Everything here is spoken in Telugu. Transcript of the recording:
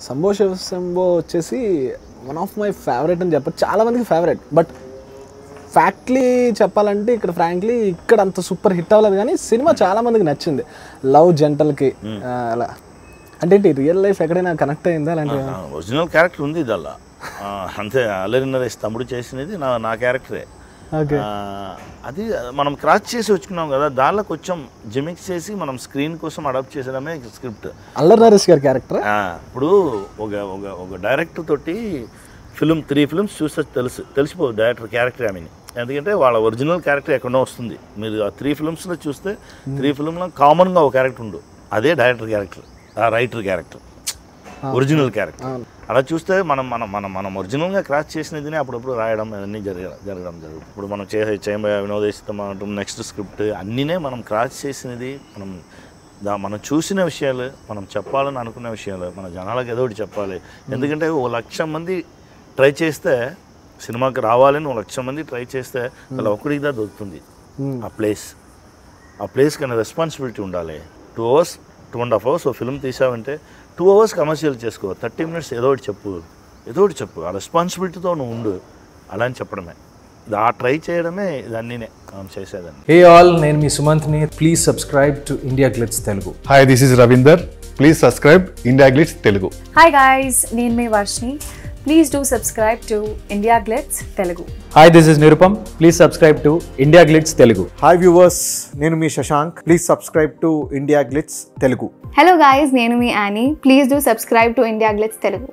Shambo Siva Shambo is one of my favorite and Chalaman's favorite. But factly, Chapalanti, frankly, ikkadanta super hit avvaladu gaani cinema chaala mandiki nachindi. Love gentle ki. Ante real life ekkadaina connect ayinda alante original character undi idalla. Ante alerinare tamudu chesinadi na character. Okay. Adi manam cross chesi vachukunnam kada daalla kocham gimmick chesi manam screen kosam adapt chesadame script. Alerinare gar character. Ippudu oka director toti film 3 films చూస్తే తెలిసిపోదు డైరెక్టర్ క్యారెక్టర్ ఆమెని ఎందుకంటే వాళ్ళ ఒరిజినల్ క్యారెక్టర్ ఎక్కడో వస్తుంది మీరు ఆ 3 films లో చూస్తే 3 films లో కామన్ గా ఒక క్యారెక్టర్ ఉండు అదే డైరెక్టర్ క్యారెక్టర్ ఆ రైటర్ క్యారెక్టర్ ఒరిజినల్ క్యారెక్టర్ అలా చూస్తే మనం ఒరిజినల్ గా క్రాస్ చేసినదినే అప్పుడు రాయడం అన్ని జరగడం జరుగుతుంది ఇప్పుడు మనం వినోదేశం అంటాం నెక్స్ట్ స్క్రిప్ట్ అన్నినే మనం క్రాస్ చేసినది మనం చూసిన విషయాలు మనం చెప్పాలని అనుకున్న విషయాలు మన జనాలకు ఏదో ఒకటి చెప్పాలి ఎందుకంటే 1 లక్ష మంది ట్రై చేస్తే సినిమాకి రావాలని 1 లక్ష మంది ట్రై చేస్తే అలా ఒకడికిదా దొరుకుతుంది ఆ ప్లేస్ కన్నా రెస్పాన్సిబిలిటీ ఉండాలి 2 hours 2.5 hours ఓ ఫిల్మ్ తీసావంటే 2 hours కమర్షియల్ చేసుకో 30 minutes ఏదో ఒకటి చెప్పు ఆ రెస్పాన్సిబిలిటీతో నువ్వు ఉండు అలా అని చెప్పడమే ఆ ట్రై చేయడమే ఇదన్నీనే మనం చేసేదాన్ని హే ఆల్ నేను మీ సుమంత్ని please subscribe to India glitz Telugu hi this is Ravinder please subscribe India glitz Telugu hi guys నేనే Varshini Please do subscribe to India Glitz Telugu. Hi, this is Nirupam. Please subscribe to India Glitz Telugu. Hi viewers, Nenumi Shashank. Please subscribe to India Glitz Telugu. Hello guys, Nenumi Annie. Please do subscribe to India Glitz Telugu.